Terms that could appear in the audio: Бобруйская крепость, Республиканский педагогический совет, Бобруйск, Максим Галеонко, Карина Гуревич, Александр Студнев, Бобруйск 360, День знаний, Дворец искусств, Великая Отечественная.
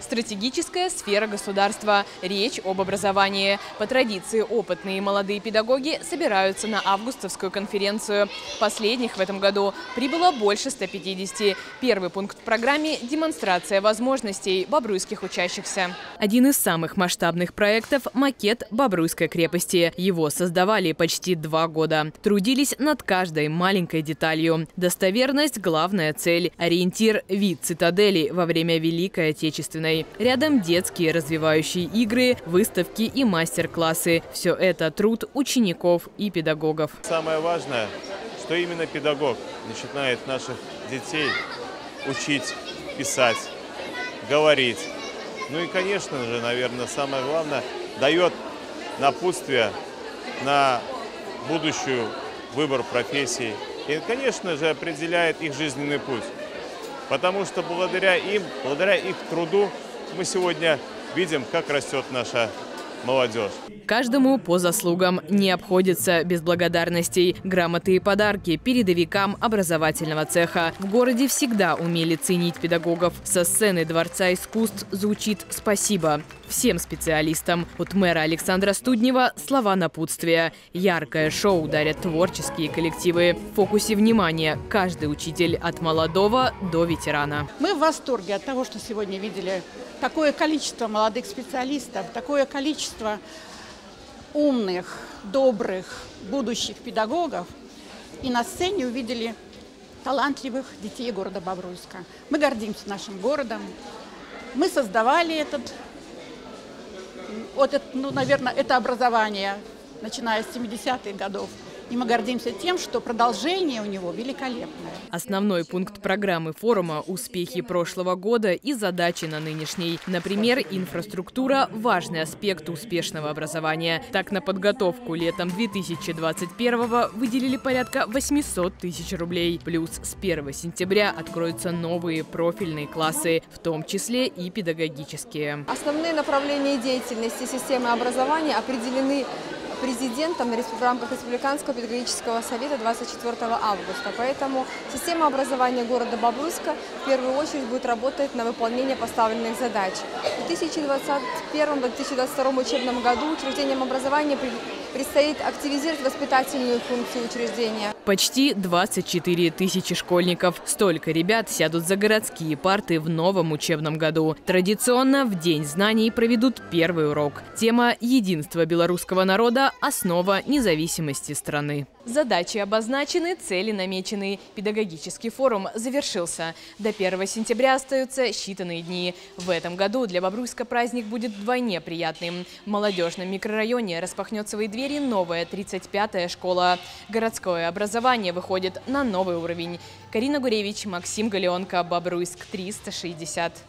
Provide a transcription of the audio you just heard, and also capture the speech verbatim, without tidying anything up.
Стратегическая сфера государства. Речь об образовании. По традиции опытные и молодые педагоги собираются на августовскую конференцию. Последних в этом году прибыло больше ста пятидесяти. Первый пункт в программе – демонстрация возможностей бобруйских учащихся. Один из самых масштабных проектов – макет Бобруйской крепости. Его создавали почти два года. Трудились над каждой маленькой деталью. Достоверность – главная цель. Ориентир – вид цитадели во время Великой Отечественной. Рядом детские развивающие игры, выставки и мастер-классы. Все это труд учеников и педагогов. Самое важное, что именно педагог начинает наших детей учить, писать, говорить. Ну и, конечно же, наверное, самое главное, дает напутствие на будущую выбор профессии. И, конечно же, определяет их жизненный путь. Потому что благодаря им, благодаря их труду мы сегодня видим, как растет наша молодежь. Каждому по заслугам, не обходится без благодарностей. Грамоты и подарки передовикам образовательного цеха. В городе всегда умели ценить педагогов. Со сцены Дворца искусств звучит спасибо всем специалистам. От мэра Александра Студнева слова напутствия. Яркое шоу дарят творческие коллективы. В фокусе внимания каждый учитель от молодого до ветерана. Мы в восторге от того, что сегодня видели такое количество молодых специалистов, такое количество умных, добрых, будущих педагогов. И на сцене увидели талантливых детей города Бобруйска. Мы гордимся нашим городом. Мы создавали этот... Вот это, ну, наверное, это образование, начиная с семидесятых годов. И мы гордимся тем, что продолжение у него великолепное. Основной пункт программы форума – успехи прошлого года и задачи на нынешний. Например, инфраструктура – важный аспект успешного образования. Так, на подготовку летом две тысячи двадцать первого выделили порядка восьмисот тысяч рублей. Плюс с первого сентября откроются новые профильные классы, в том числе и педагогические. Основные направления деятельности системы образования определены президентом в рамках Республиканского педагогического совета двадцать четвёртого августа. Поэтому система образования города Бобруйска в первую очередь будет работать на выполнение поставленных задач. В две тысячи двадцать первом — две тысячи двадцать втором учебном году учреждениям образования предстоит активизировать воспитательную функцию учреждения. Почти двадцать четыре тысячи школьников. Столько ребят сядут за городские парты в новом учебном году. Традиционно в День знаний проведут первый урок. Тема «Единство белорусского народа – основа независимости страны». Задачи обозначены, цели намечены. Педагогический форум завершился. До первого сентября остаются считанные дни. В этом году для Бобруйска праздник будет вдвойне приятным. В молодежном микрорайоне распахнет свои двери новая тридцать пятая школа. Городское образование выходит на новый уровень. Карина Гуревич, Максим Галеонко, Бобруйск триста шестьдесят.